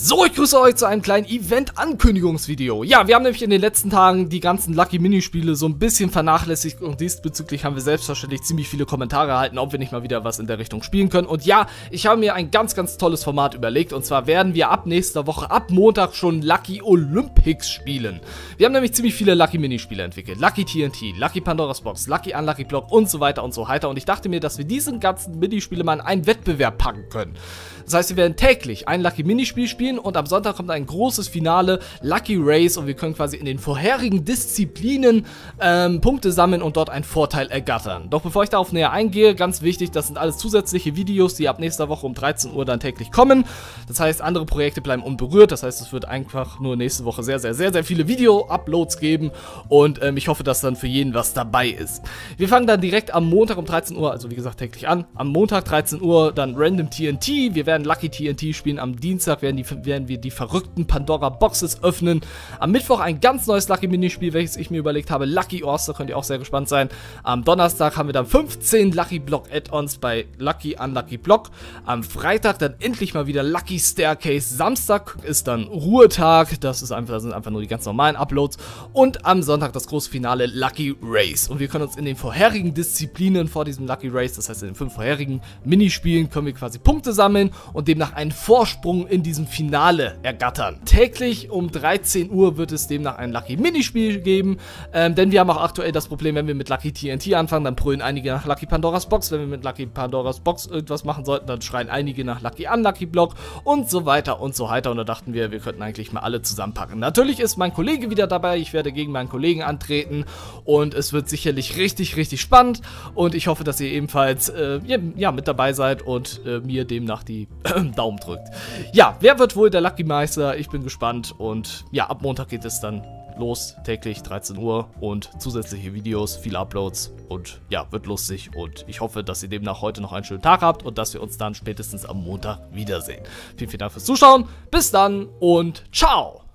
So, ich grüße euch zu einem kleinen Event-Ankündigungsvideo. Ja, wir haben nämlich in den letzten Tagen die ganzen Lucky-Minispiele so ein bisschen vernachlässigt und diesbezüglich haben wir selbstverständlich ziemlich viele Kommentare erhalten, ob wir nicht mal wieder was in der Richtung spielen können. Und ja, ich habe mir ein ganz, ganz tolles Format überlegt und zwar werden wir ab nächster Woche, ab Montag schon Lucky Olympics spielen. Wir haben nämlich ziemlich viele Lucky-Minispiele entwickelt. Lucky TNT, Lucky Pandora's Box, Lucky Unlucky Block und so weiter und so weiter. Und ich dachte mir, dass wir diesen ganzen Minispiele mal in einen Wettbewerb packen können. Das heißt, wir werden täglich ein Lucky-Minispiel spielen. Und am Sonntag kommt ein großes Finale, Lucky Race, und wir können quasi in den vorherigen Disziplinen Punkte sammeln und dort einen Vorteil ergattern. Doch bevor ich darauf näher eingehe, ganz wichtig, das sind alles zusätzliche Videos, die ab nächster Woche um 13 Uhr dann täglich kommen. Das heißt, andere Projekte bleiben unberührt. Das heißt, es wird einfach nur nächste Woche sehr viele Video-Uploads geben und ich hoffe, dass dann für jeden was dabei ist. Wir fangen dann direkt am Montag um 13 Uhr, also wie gesagt täglich an. Am Montag 13 Uhr dann Random TNT. Wir werden Lucky TNT spielen. Am Dienstag werden wir die verrückten Pandora-Boxes öffnen. Am Mittwoch ein ganz neues Lucky-Minispiel, welches ich mir überlegt habe. Lucky Orster, könnt ihr auch sehr gespannt sein. Am Donnerstag haben wir dann 15 Lucky-Block-Add-ons bei Lucky Unlucky Block. Am Freitag dann endlich mal wieder Lucky Staircase. Samstag ist dann Ruhetag. Das sind einfach nur die ganz normalen Uploads. Und am Sonntag das große Finale Lucky Race. Und wir können uns in den vorherigen Disziplinen vor diesem Lucky Race, das heißt in den 5 vorherigen Minispielen, können wir quasi Punkte sammeln und demnach einen Vorsprung in diesem Finale ergattern. Täglich um 13 Uhr wird es demnach ein Lucky Minispiel geben, denn wir haben auch aktuell das Problem, wenn wir mit Lucky TNT anfangen, dann brüllen einige nach Lucky Pandora's Box, wenn wir mit Lucky Pandora's Box irgendwas machen sollten, dann schreien einige nach Lucky Unlucky Block und so weiter und so weiter, und da dachten wir, wir könnten eigentlich mal alle zusammenpacken. Natürlich ist mein Kollege wieder dabei, ich werde gegen meinen Kollegen antreten und es wird sicherlich richtig spannend und ich hoffe, dass ihr ebenfalls mit dabei seid und mir demnach die Daumen drückt. Ja, wer wird wohl der Lucky Meister? Ich bin gespannt und ja, ab Montag geht es dann los, täglich 13 Uhr und zusätzliche Videos, viele Uploads und ja, wird lustig und ich hoffe, dass ihr demnach heute noch einen schönen Tag habt und dass wir uns dann spätestens am Montag wiedersehen. Vielen Dank fürs Zuschauen, bis dann und ciao!